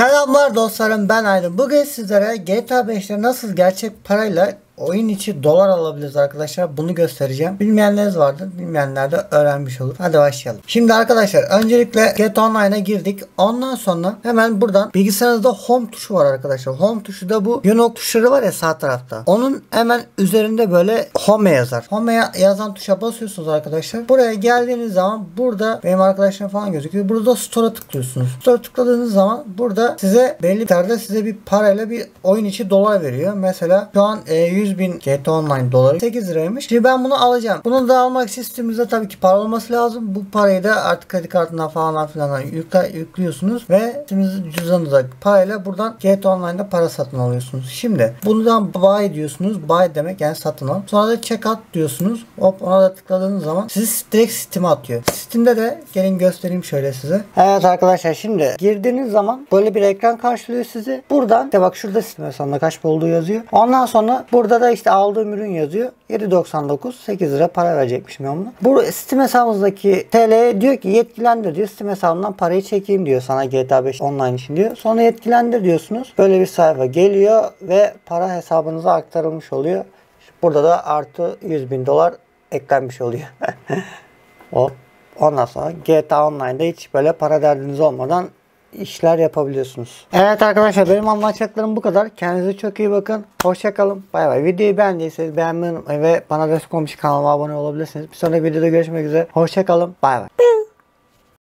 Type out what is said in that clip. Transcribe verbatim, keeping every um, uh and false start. Selamlar dostlarım, ben Aydın. Bugün sizlere G T A beş'te nasıl gerçek parayla oyun içi dolar alabiliriz arkadaşlar, bunu göstereceğim. Bilmeyenleriniz vardır, bilmeyenler de öğrenmiş olur. Hadi başlayalım. Şimdi arkadaşlar öncelikle G T A online'a girdik. Ondan sonra hemen buradan bilgisayarınızda home tuşu var arkadaşlar. Home tuşu da bu yönok tuşları var ya sağ tarafta. Onun hemen üzerinde böyle home yazar. Home'ye yazan tuşa basıyorsunuz arkadaşlar. Buraya geldiğiniz zaman burada benim arkadaşlarım falan gözüküyor. Burada store'a tıklıyorsunuz. Store'a tıkladığınız zaman burada size belli bir tarda size bir parayla bir oyun içi dolar veriyor. Mesela şu an yüz bin G T A online doları sekiz liraymış. Şimdi ben bunu alacağım. Bunu da almak için Steam'imizde tabii ki para olması lazım. Bu parayı da artık kredi kartından falan filan yükle, yüklüyorsunuz ve Steam'imizin cüzdanınıza parayla buradan G T A online'da para satın alıyorsunuz. Şimdi bundan buy diyorsunuz. Buy demek yani satın al. Sonra da check out diyorsunuz. Hop, ona da tıkladığınız zaman sizi direkt Steam'e atıyor. Steam'de de gelin göstereyim şöyle size. Evet arkadaşlar, şimdi girdiğiniz zaman böyle bir ekran karşılıyor sizi. Buradan işte bak şurada Steam'de kaç olduğu yazıyor. Ondan sonra burada da işte aldığım ürün yazıyor. yedi doksan dokuz, sekiz lira para verecekmişim ben bunu. Bu Steam hesabımızdaki T L'ye diyor ki yetkilendir diyor. Steam hesabından parayı çekeyim diyor sana G T A beş online için diyor. Sonra yetkilendir diyorsunuz. Böyle bir sayfa geliyor ve para hesabınıza aktarılmış oluyor. Burada da artı yüz bin dolar eklenmiş oluyor. Hop. Ondan sonra G T A online'da hiç böyle para derdiniz olmadan işler yapabiliyorsunuz. Evet arkadaşlar, benim anlatacaklarım bu kadar. Kendinize çok iyi bakın. Hoşçakalın. Bay bay. Videoyu beğendiyseniz beğenmeyi ve bana destek olmuş kanalıma abone olabilirsiniz. Bir sonraki videoda görüşmek üzere. Hoşçakalın. Bay bay.